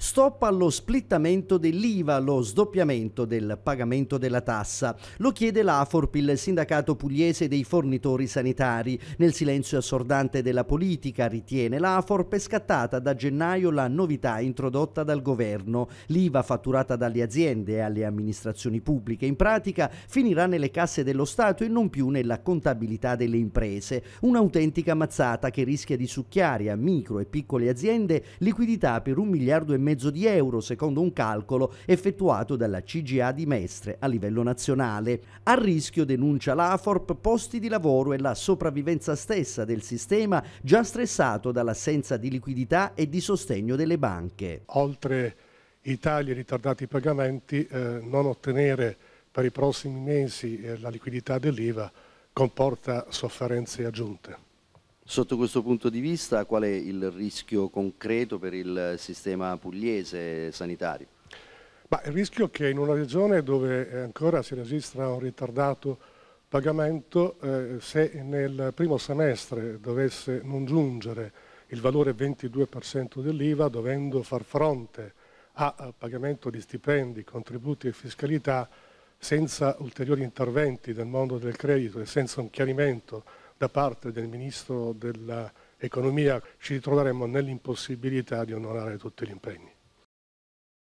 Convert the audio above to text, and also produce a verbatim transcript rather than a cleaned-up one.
stop allo splittamento dell'I V A, allo sdoppiamento del pagamento della tassa. Lo chiede l'A F O R P, il sindacato pugliese dei fornitori sanitari. Nel silenzio assordante della politica, ritiene l'A F O R P, è scattata da gennaio la novità introdotta dal governo. L'I V A fatturata dalle aziende e alle amministrazioni pubbliche in pratica finirà nelle casse dello Stato e non più nella contabilità delle imprese. Un'autentica mazzata che rischia di succhiare a micro e piccole aziende liquidità per un miliardo e mezzo di euro, secondo un calcolo effettuato dalla C G A di Mestre a livello nazionale. A rischio, denuncia l'A F O R P, posti di lavoro e la sopravvivenza stessa del sistema, già stressato dall'assenza di liquidità e di sostegno delle banche. Oltre i tagli e i ritardati pagamenti, eh, non ottenere per i prossimi mesi eh, la liquidità dell'I V A comporta sofferenze aggiunte. Sotto questo punto di vista, qual è il rischio concreto per il sistema pugliese sanitario? Ma il rischio è che in una regione dove ancora si registra un ritardato pagamento, eh, se nel primo semestre dovesse non giungere il valore ventidue per cento dell'I V A, dovendo far fronte a pagamento di stipendi, contributi e fiscalità, senza ulteriori interventi del mondo del credito e senza un chiarimento da parte del Ministro dell'Economia, ci ritroveremo nell'impossibilità di onorare tutti gli impegni.